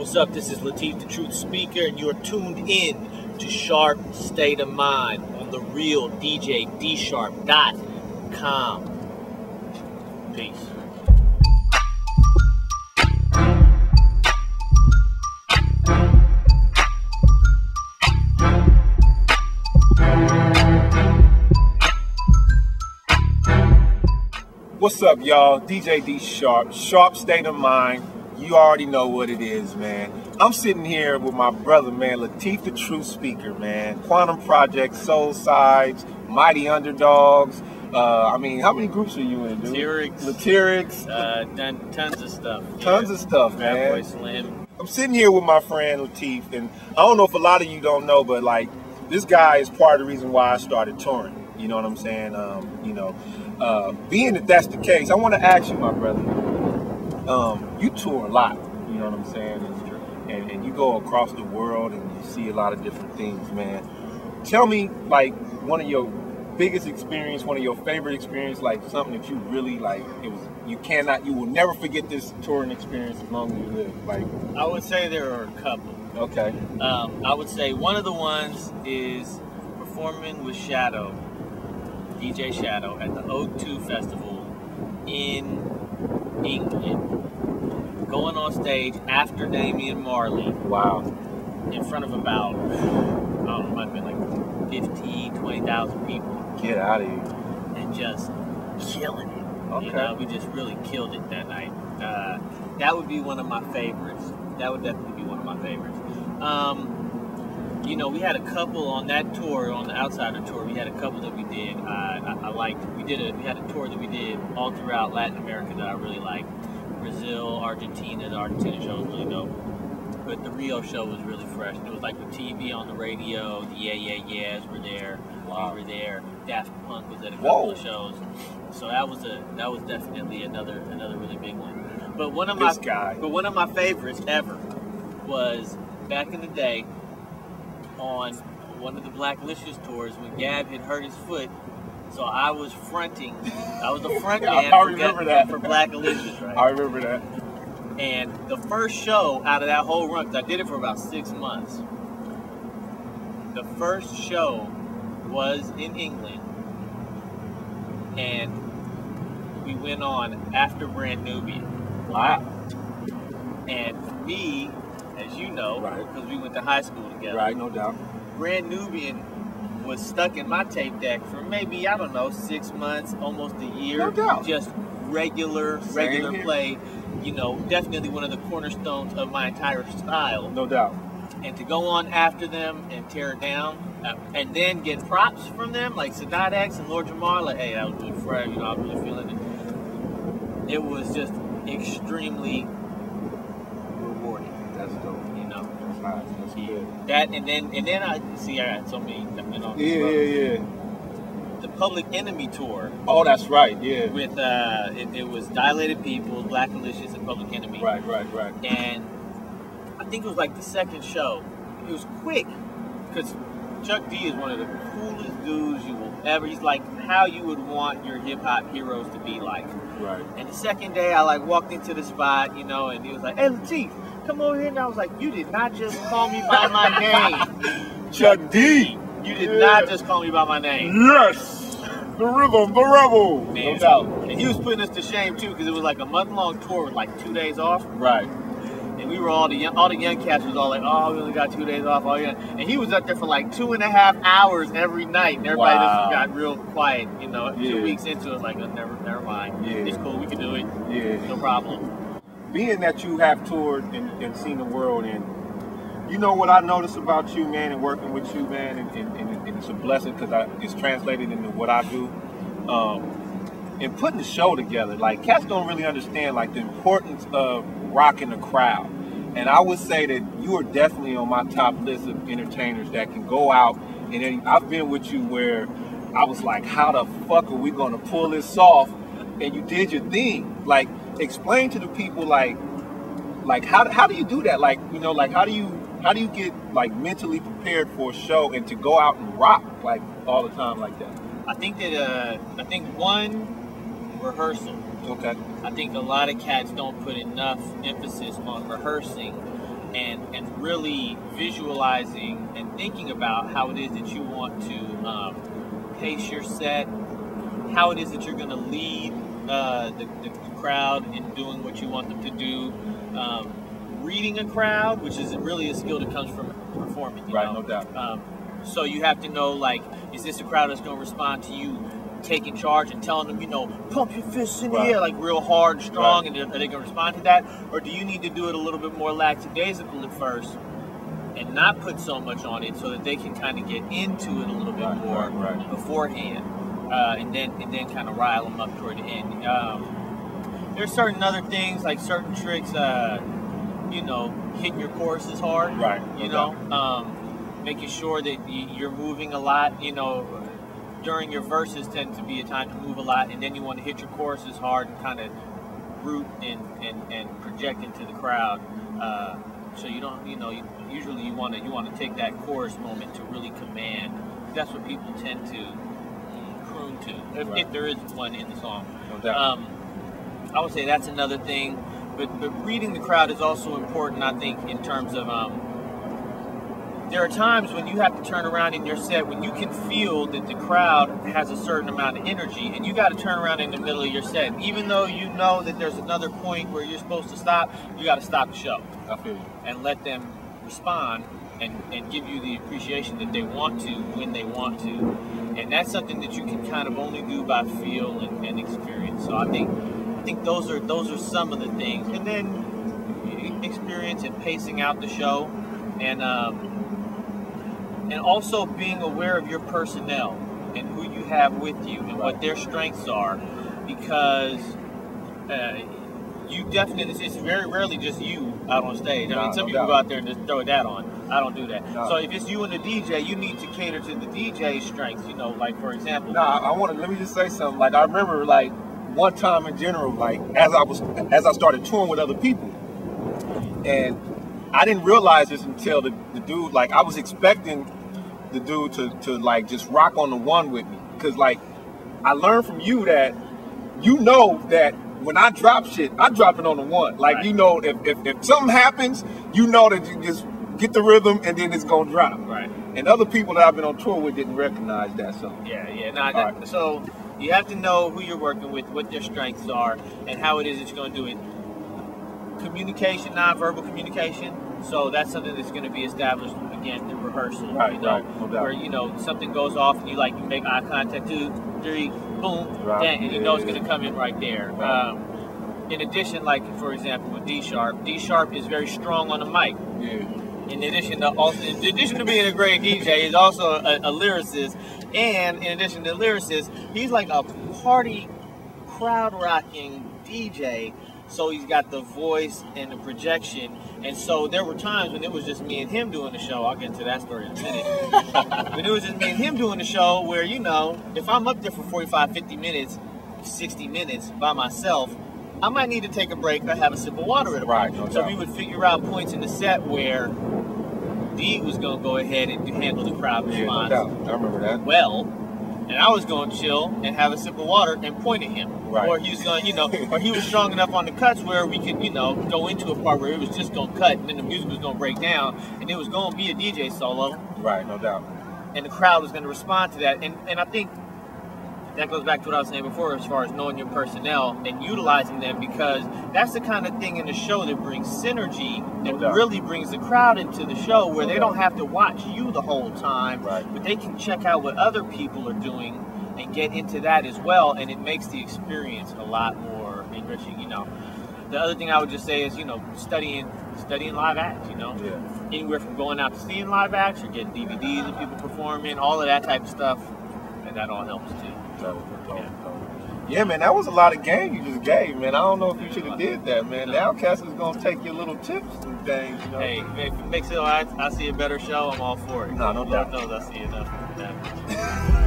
What's up? This is Lateef the Truthspeaker, and you're tuned in to Sharp State of Mind on the real DJ D-Sharp.com. Peace. What's up, y'all? DJ D-Sharp, Sharp State of Mind. You already know what it is, man. I'm sitting here with my brother, man, Lateef the Truthspeaker, man. Quannum Projects, Soul Sides, Mighty Underdogs. I mean, how many groups are you in, dude? Latyrx. Done tons of stuff. Tons of stuff, man. Slim. I'm sitting here with my friend Lateef, and I don't know if a lot of you don't know, but like, this guy is part of the reason why I started touring. You know what I'm saying? Being that that's the case, I want to ask you, my brother. You tour a lot, you know what I'm saying? And you go across the world and you see a lot of different things, man. Tell me, like, one of your biggest experience, one of your favorite experience, like something that you really, like, you will never forget this touring experience as long as you live. Like, I would say there are a couple. Okay. I would say one of the ones is performing with Shadow, DJ Shadow, at the O2 Festival in England, going on stage after Damien Marley. Wow. In front of about, I don't know, it might have been like 20,000 people. Get out of here. And just killing it. Okay. You know, we just really killed it that night. That would be one of my favorites. That would definitely be one of my favorites. You know, we had a couple on that tour, on the Outsider tour. We had a couple that we did. We had a tour that we did all throughout Latin America that I really liked. Brazil, Argentina. The Argentina show was really dope, but the Rio show was really fresh. It was like the TV on the Radio. The Yeah Yeah Yeahs were there. Wow. We were there. Daft Punk was at a couple of shows. So that was definitely another really big one. But one of my favorites ever was back in the day, on one of the Blackalicious tours when Gab had hurt his foot, so I was the front man for Blackalicious, right? I remember that. And the first show out of that whole run, because I did it for about 6 months, the first show was in England, and we went on after Brand Nubian. Wow. And me, as you know, because we went to high school together. Right, no doubt. Brand Nubian was stuck in my tape deck for maybe, I don't know, 6 months, almost a year. No doubt. Just regular play. You know, definitely one of the cornerstones of my entire style. No doubt. And to go on after them and tear it down, and then get props from them, like Sadat X and Lord Jamar, like, hey, that was really fresh, you know, I was really feeling it. It was just extremely... Nice. That's good. That and then I see I got so many coming on. The Public Enemy tour. Oh, that's right. Yeah. With it was Dilated Peoples, Blackalicious, and Public Enemy. Right. And I think it was like the second show. It was quick because Chuck D is one of the coolest dudes you will ever. He's like how you would want your hip hop heroes to be like. Right. And the second day, I like walked into the spot, you know, and he was like, "Hey, Lateef, come over here," and I was like, "You did not just call me by my name, Chuck D. You did not just call me by my name." Yes, the rhythm, the rebel. Man, no doubt. And he was putting us to shame too, because it was like a month-long tour with like 2 days off. Right. And we were all the young cats was all like, "Oh, we only got 2 days off." Oh yeah. And he was up there for like 2.5 hours every night, and everybody just got real quiet. You know, 2 weeks into it, was like, oh, never mind. Yeah. It's cool. We can do it. Yeah. No problem. Being that you have toured and seen the world, and you know what I noticed about you, man, and working with you, man, and it's a blessing because it's translated into what I do, and putting the show together. Like, cats don't really understand, like, the importance of rocking the crowd. And I would say that you are definitely on my top list of entertainers that can go out, and I've been with you where I was like, how the fuck are we going to pull this off? And you did your thing. Like, explain to the people, like how do you do that? Like, you know, like how do you get like mentally prepared for a show and to go out and rock like all the time like that? I think that one, rehearsal. Okay. I think a lot of cats don't put enough emphasis on rehearsing and really visualizing and thinking about how it is that you want to pace your set, how it is that you're going to lead the crowd in doing what you want them to do, reading a crowd, which is really a skill that comes from performing. You know? No doubt. So you have to know, like, is this a crowd that's going to respond to you taking charge and telling them, you know, pump your fists in the air, like real hard and strong, and are they going to respond to that? Or do you need to do it a little bit more lackadaisical at first and not put so much on it so that they can kind of get into it a little bit more beforehand, and then kind of rile them up toward the end? There's certain other things, like certain tricks, you know, hitting your choruses hard, you know, making sure that you're moving a lot, you know, during your verses tend to be a time to move a lot, and then you want to hit your choruses hard and kind of root and project into the crowd. So you don't, you know, usually you want to take that chorus moment to really command. That's what people tend to croon to, if there is one in the song. No doubt. I would say that's another thing. But reading the crowd is also important, I think, in terms of there are times when you have to turn around in your set when you can feel that the crowd has a certain amount of energy, and you got to turn around in the middle of your set. Even though you know that there's another point where you're supposed to stop, you got to stop the show. I feel you. And let them respond and give you the appreciation that they want to when they want to. And that's something that you can kind of only do by feel and experience. So I think those are some of the things. And then experience and pacing out the show, and also being aware of your personnel and who you have with you and what their strengths are, because you definitely, it's very rarely just you out on stage. I mean, some people go out there and just throw that on. I don't do that. So if it's you and the DJ, you need to cater to the DJ's strengths, you know, like, for example. Let me just say something. Like, I remember, like, one time in general, like, as I started touring with other people, and I didn't realize this until the dude, like, I was expecting the dude to like just rock on the one with me, because like I learned from you that you know that when I drop shit, I drop it on the one. Like you know, if something happens, you know that you just get the rhythm and then it's gonna drop. Right. And other people that I've been on tour with didn't recognize that. So so you have to know who you're working with, what their strengths are, and how it is that you're gonna do it. Communication, nonverbal communication. So that's something that's going to be established again through rehearsal. Where you know something goes off and you like you make eye contact, 2, 3, boom, and you know it's going to come in right there. In addition, like for example with D-Sharp, D-Sharp is very strong on the mic. In addition to being a great DJ, he's also a lyricist, and in addition to lyricist, he's like a party crowd rocking DJ. So he's got the voice and the projection. And so there were times when it was just me and him doing the show. I'll get to that story in a minute. But it was just me and him doing the show where, you know, if I'm up there for 45, 50 minutes, 60 minutes by myself, I might need to take a break or have a sip of water at a point. So we would figure out points in the set where D was going to go ahead and handle the crowd response. I remember that. And I was going to chill and have a sip of water and point at him. Or he was going, you know, or he was strong enough on the cuts where we could, you know, go into a part where it was just going to cut and then the music was going to break down and it was going to be a DJ solo. No doubt. And the crowd was going to respond to that. And I think that goes back to what I was saying before as far as knowing your personnel and utilizing them, because that's the kind of thing in the show that brings synergy and really brings the crowd into the show where they don't have to watch you the whole time, but they can check out what other people are doing and get into that as well, and it makes the experience a lot more enriching, you know. The other thing I would just say is, you know, studying live acts, you know. Anywhere from going out to seeing live acts or getting DVDs of people performing, all of that type of stuff, and that all helps too. Yeah, man, that was a lot of game you just gave, man. I don't know if you should have did that, man. The Outcast is going to take your little tips and things, you know. Hey, if it makes it I see a better show, I'm all for it. No doubt. Lord knows I see enough.